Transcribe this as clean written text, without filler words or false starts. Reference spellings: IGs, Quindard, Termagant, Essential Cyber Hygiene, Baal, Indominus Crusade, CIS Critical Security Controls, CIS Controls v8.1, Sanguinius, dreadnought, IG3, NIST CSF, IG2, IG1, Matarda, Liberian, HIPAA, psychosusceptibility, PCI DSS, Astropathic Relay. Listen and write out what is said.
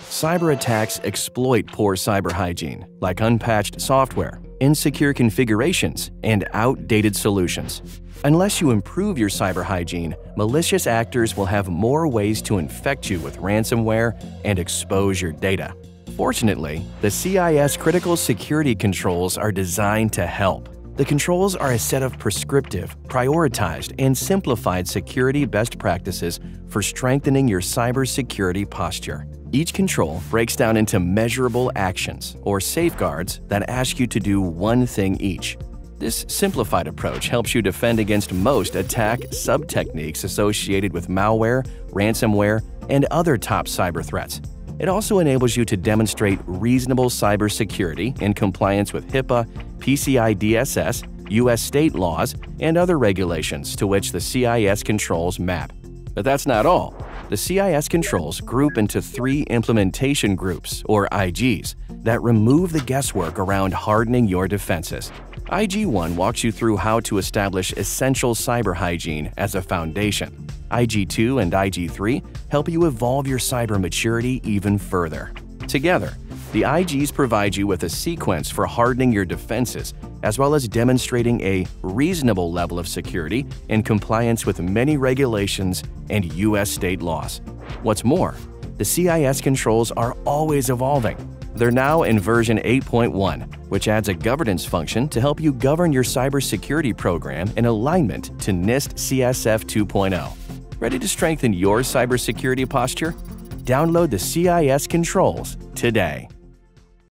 Cyber attacks exploit poor cyber hygiene, like unpatched software, insecure configurations, and outdated solutions. Unless you improve your cyber hygiene, malicious actors will have more ways to infect you with ransomware and expose your data. Fortunately, the CIS Critical Security Controls are designed to help. The controls are a set of prescriptive, prioritized, and simplified security best practices for strengthening your cybersecurity posture. Each control breaks down into measurable actions or safeguards that ask you to do one thing each. This simplified approach helps you defend against most attack sub-techniques associated with malware, ransomware, and other top cyber threats. It also enables you to demonstrate reasonable cybersecurity in compliance with HIPAA, PCI DSS, U.S. state laws, and other regulations to which the CIS controls map. But that's not all. The CIS controls group into 3 implementation groups, or IGs, that remove the guesswork around hardening your defenses. IG1 walks you through how to establish essential cyber hygiene as a foundation. IG2 and IG3 help you evolve your cyber maturity even further. Together, the IGs provide you with a sequence for hardening your defenses, as well as demonstrating a reasonable level of security in compliance with many regulations and U.S. state laws. What's more, the CIS controls are always evolving. They're now in version 8.1, which adds a governance function to help you govern your cybersecurity program in alignment to NIST CSF 2.0. Ready to strengthen your cybersecurity posture? Download the CIS Controls today.